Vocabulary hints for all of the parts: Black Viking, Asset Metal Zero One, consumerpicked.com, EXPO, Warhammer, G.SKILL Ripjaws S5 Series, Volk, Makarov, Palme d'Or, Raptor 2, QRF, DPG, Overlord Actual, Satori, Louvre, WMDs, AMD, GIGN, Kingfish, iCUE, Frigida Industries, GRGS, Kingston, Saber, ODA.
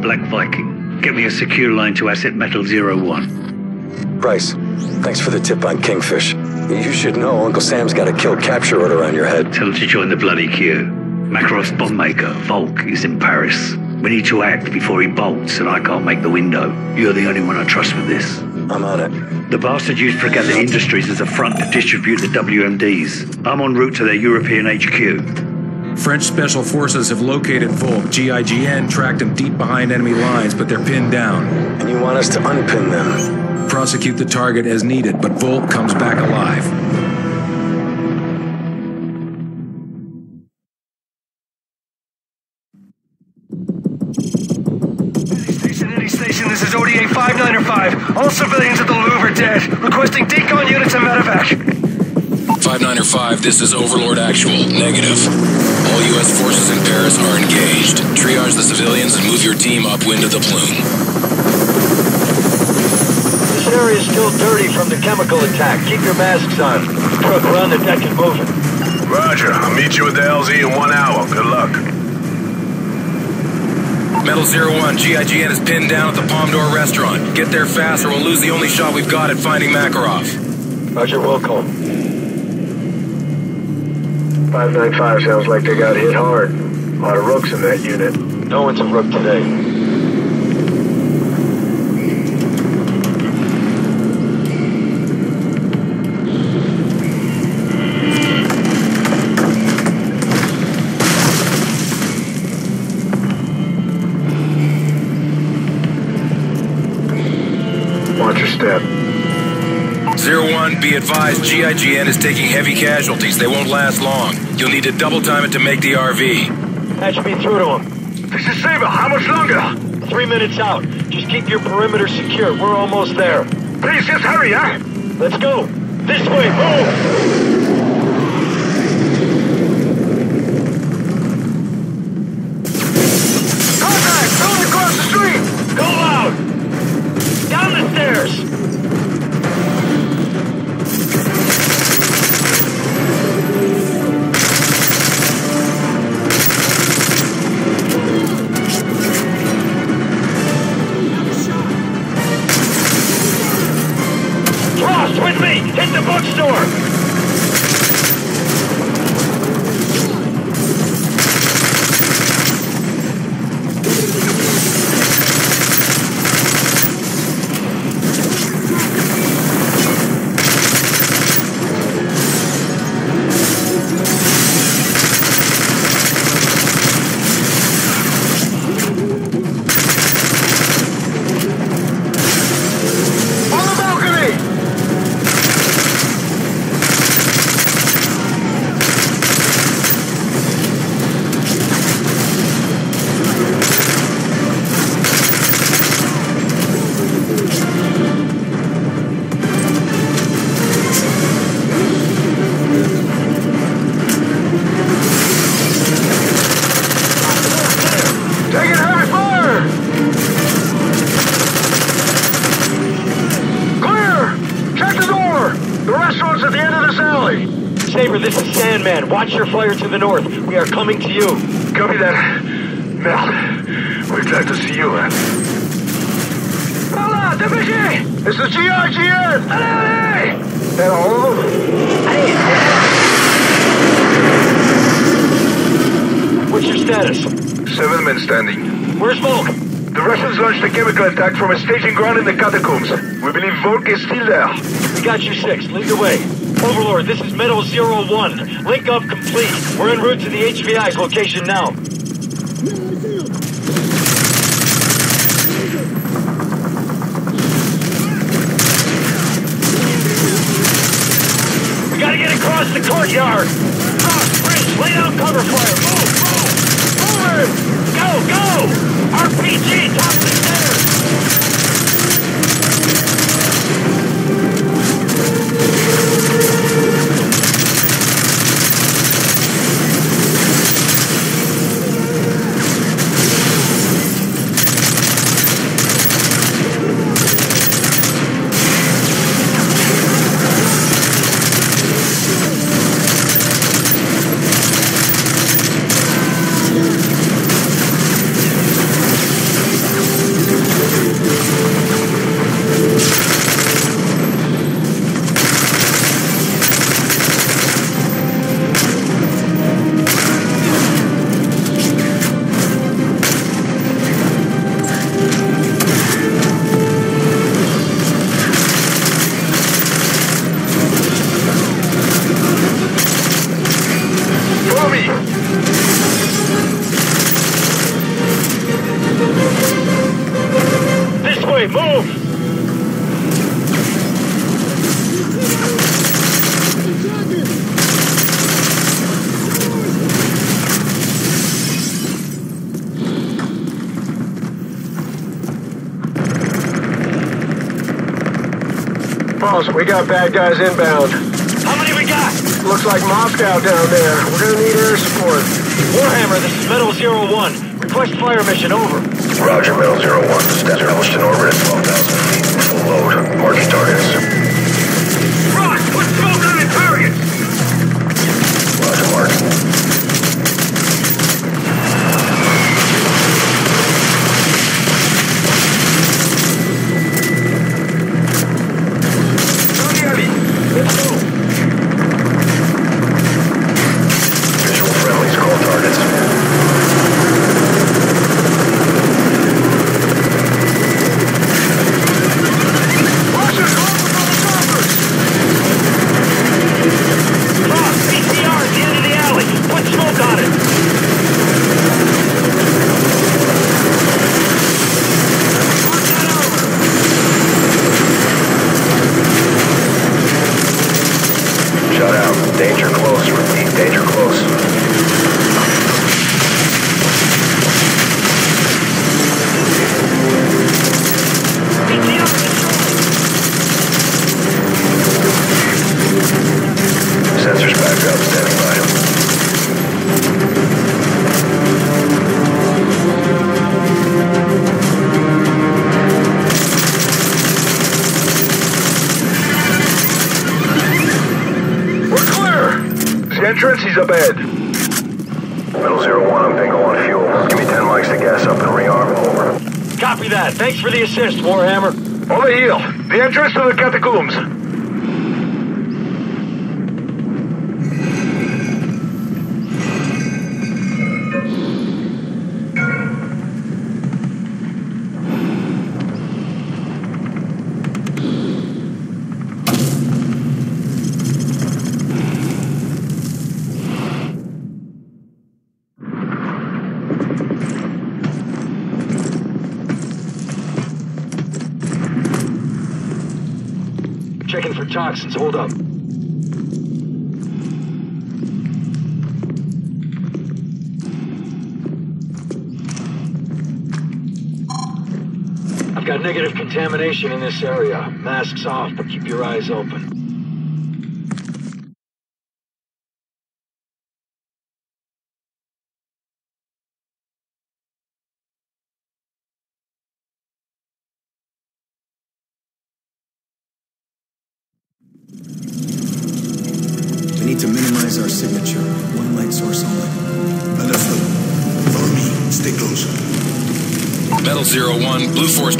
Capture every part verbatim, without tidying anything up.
Black Viking. Get me a secure line to Asset Metal Zero One. Bryce, thanks for the tip on Kingfish. You should know Uncle Sam's got a kill capture order on your head. Tell him to join the bloody queue. Makarov's bomb maker, Volk, is in Paris. We need to act before he bolts, and I can't make the window. You're the only one I trust with this. I'm on it. The bastard used Frigida Industries as a front to distribute the W M Ds. I'm en route to their European H Q. French Special Forces have located Volk. G I G N tracked him deep behind enemy lines, but they're pinned down. And you want us to unpin them? Prosecute the target as needed, but Volk comes back alive. This is O D A five ninety-five. All civilians at the Louvre are dead. Requesting decon units and medevac. five ninety-five, this is Overlord Actual. Negative. All U S forces in Paris are engaged. Triage the civilians and move your team upwind of the plume. This area is still dirty from the chemical attack. Keep your masks on. Truck, we're on the deck and moving. Roger. I'll meet you at the L Z in one hour. Good luck. Metal Zero One, G I G N is pinned down at the Palme d'Or restaurant. Get there fast or we'll lose the only shot we've got at finding Makarov. Roger, welcome. five ninety-five sounds like they got hit hard. A lot of rooks in that unit. No one's a rook today. Be advised, G I G N is taking heavy casualties. They won't last long. You'll need to double time it to make the R V. That should be through to him. This is Saber. How much longer? Three minutes out. Just keep your perimeter secure. We're almost there. Please just hurry, huh? Let's go. This way. Move! Contact! Going across the street! Go loud! Down the stairs! Watch your flyer to the north. We are coming to you. Copy that. Mel, we're glad to see you, man. Hola, D P G! This is G R G S! Allez, allez! Hello? Allez! What's your status? Seven men standing. Where's Volk? The Russians launched a chemical attack from a staging ground in the catacombs. We believe Volk is still there. We got you six. Lead the way. Overlord, this is Metal Zero One. Link up complete. We're en route to the H V I's location now. We gotta get across the courtyard. Cross bridge, lay down cover fire. Move, move, forward. Go, go. R P G, top of the stairs. False, we got bad guys inbound. How many we got? Looks like Moscow down there. We're gonna need air support. Warhammer, this is Metal Zero One. Request fire mission, over. Roger, Metal Zero One. Established in orbit at twelve thousand feet. Full load. March targets. Rock, put smoke on the targets! Roger, Mark. Warhammer. On the heel. The entrance to the catacombs. Toxins, hold up. I've got negative contamination in this area. Masks off, but keep your eyes open.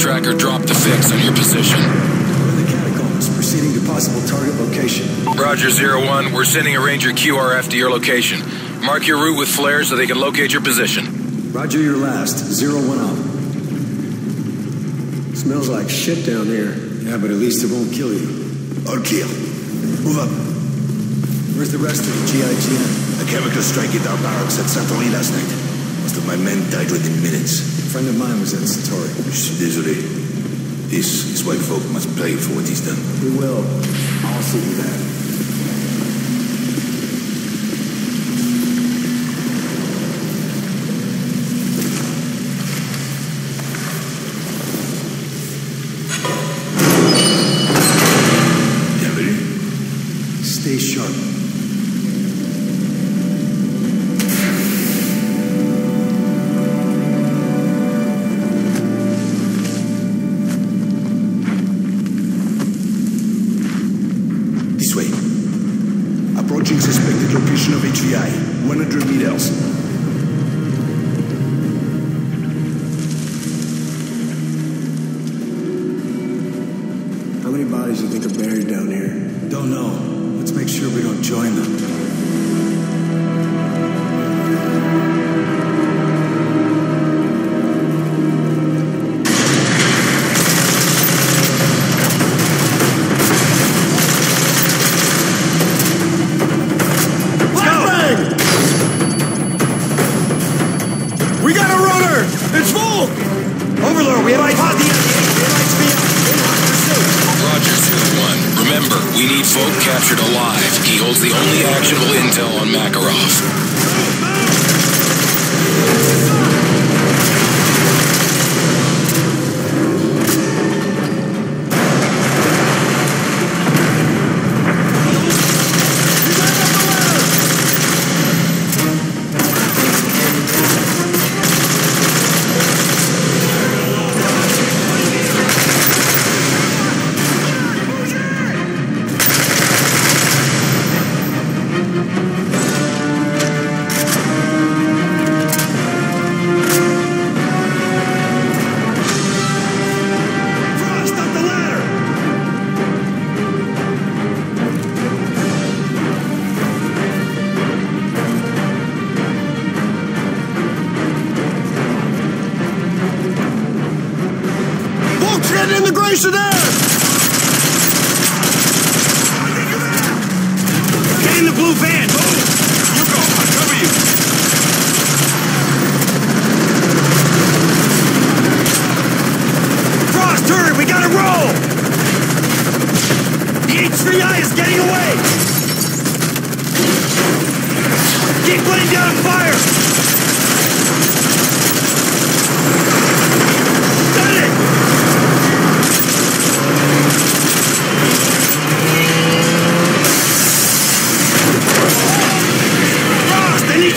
Tracker dropped the fix on your position. We're in the catacombs, proceeding to possible target location. Roger, Zero One. We're sending a Ranger Q R F to your location. Mark your route with flares so they can locate your position. Roger your last. Zero One out. Smells like shit down here. Yeah, but at least it won't kill you. Or kill. Move up. Where's the rest of the G I G N? A chemical strike hit our barracks at Satori last night. Most of my men died within minutes. A friend of mine was at Satori. Je suis désolé. This is why Volk must pay for what he's done. We will. I'll see you back. Bienvenue. Stay sharp. Commissioner! Get in the blue van! Move! You go, I'll cover you! Frost, turn! We gotta roll! The H three I is getting away! Keep laying down fire!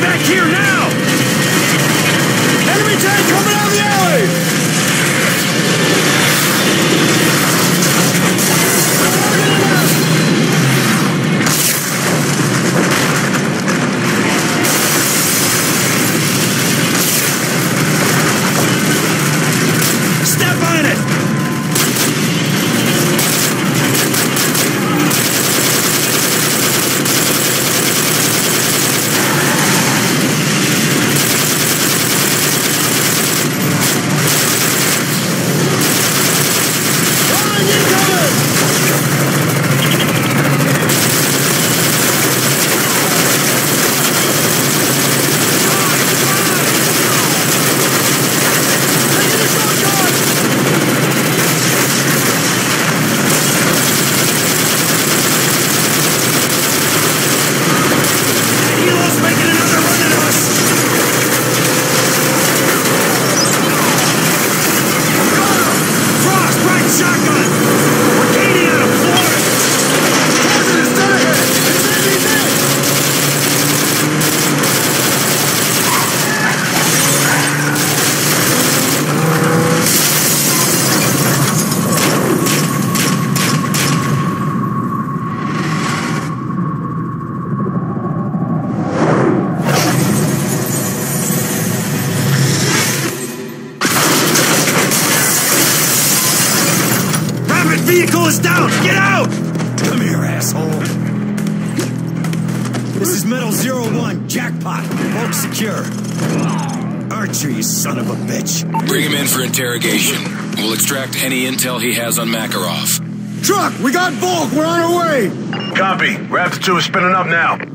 Back here now! Enemy tank coming out of the alley! Step on it! Any intel he has on Makarov. Truck, we got Volk. We're on our way. Copy. Raptor two is spinning up now.